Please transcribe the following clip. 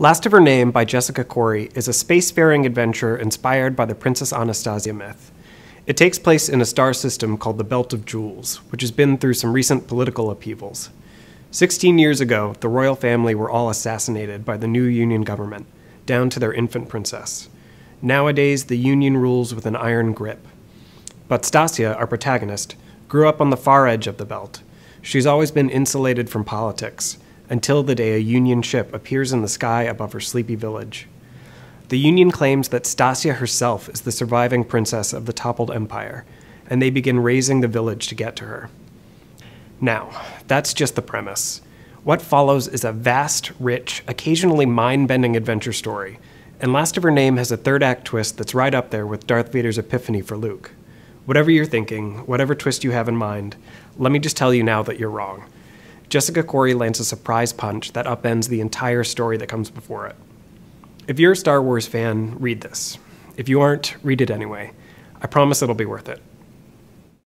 Last of Her Name by Jessica Khoury is a spacefaring adventure inspired by the Princess Anastasia myth. It takes place in a star system called the Belt of Jewels, which has been through some recent political upheavals. 16 years ago, the royal family were all assassinated by the new Union government, down to their infant princess. Nowadays, the Union rules with an iron grip. But Stasia, our protagonist, grew up on the far edge of the Belt. She's always been insulated from politics, until the day a Union ship appears in the sky above her sleepy village. The Union claims that Stasia herself is the surviving princess of the toppled empire, and they begin raising the village to get to her. Now, that's just the premise. What follows is a vast, rich, occasionally mind-bending adventure story, and Last of Her Name has a third-act twist that's right up there with Darth Vader's epiphany for Luke. Whatever you're thinking, whatever twist you have in mind, let me just tell you now that you're wrong. Jessica Khoury lands a surprise punch that upends the entire story that comes before it. If you're a Star Wars fan, read this. If you aren't, read it anyway. I promise it'll be worth it.